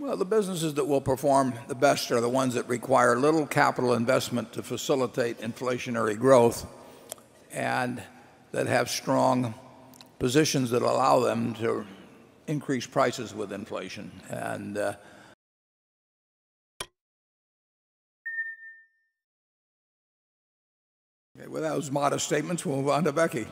Well, the businesses that will perform the best are the ones that require little capital investment to facilitate inflationary growth and that have strong positions that allow them to increase prices with inflation. And with those modest statements, we'll move on to Becky.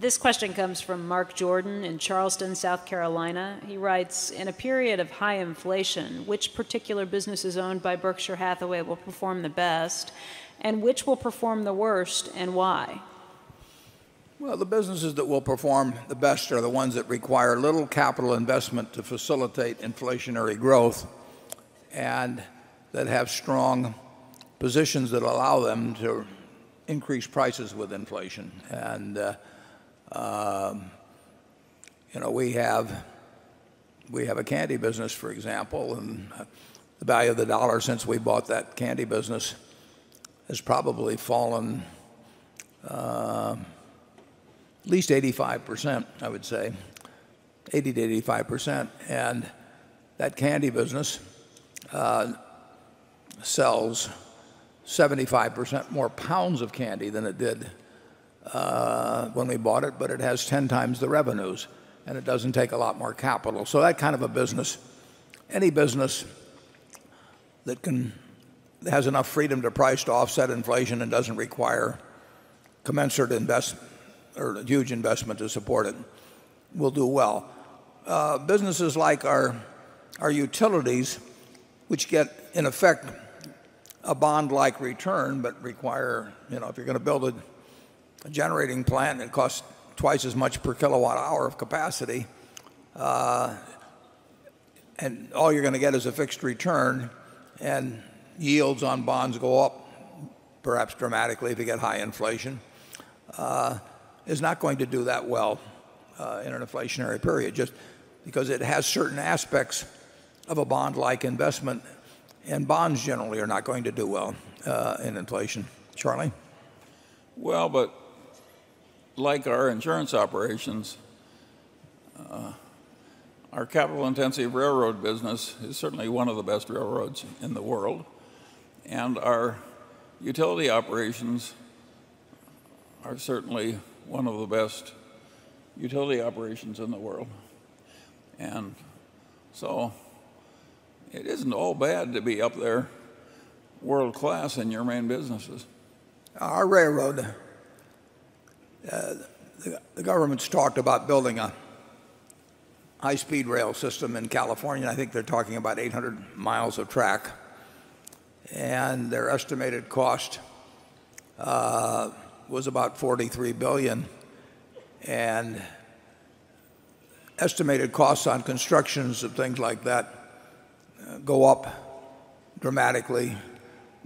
This question comes from Mark Jordan in Charleston, South Carolina. He writes, in a period of high inflation, which particular businesses owned by Berkshire Hathaway will perform the best, and which will perform the worst, and why? Well, the businesses that will perform the best are the ones that require little capital investment to facilitate inflationary growth and that have strong positions that allow them to increase prices with inflation. And you know, we have a candy business, for example, and the value of the dollar since we bought that candy business has probably fallen at least 85%, I would say, 80 to 85%. And that candy business sells 75% more pounds of candy than it did when we bought it, but it has 10 times the revenues, and it doesn't take a lot more capital. So that kind of a business, any business that has enough freedom to price to offset inflation and doesn't require commensurate investment or huge investment to support it, will do well. Businesses like our utilities, which get, in effect, a bond-like return, but require, you know, if you're going to build a generating plant that costs twice as much per kilowatt hour of capacity, and all you're going to get is a fixed return, and yields on bonds go up perhaps dramatically if you get high inflation, is not going to do that well in an inflationary period, just because it has certain aspects of a bond-like investment, and bonds generally are not going to do well in inflation. Charlie? Well, but like our insurance operations, our capital-intensive railroad business is certainly one of the best railroads in the world, and our utility operations are certainly one of the best utility operations in the world. And so it isn't all bad to be up there world class in your main businesses. Our railroad, the government's talked about building a high-speed rail system in California. I think they're talking about 800 miles of track. And their estimated cost was about $43 billion. And estimated costs on constructions of things like that go up dramatically,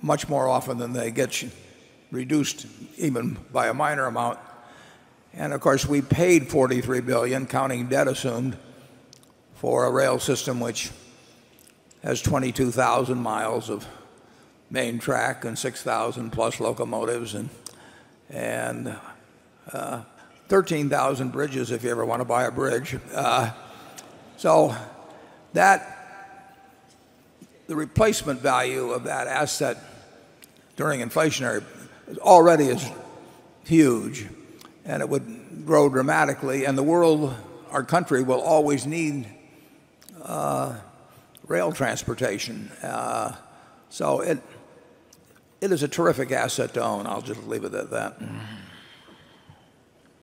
much more often than they get reduced even by a minor amount. And of course, we paid $43 billion, counting debt assumed, for a rail system which has 22,000 miles of main track and 6,000 plus locomotives and 13,000 bridges if you ever want to buy a bridge. So the replacement value of that asset during inflationary already is huge, and it would grow dramatically. And the world, our country, will always need rail transportation. So it is a terrific asset to own. I'll just leave it at that.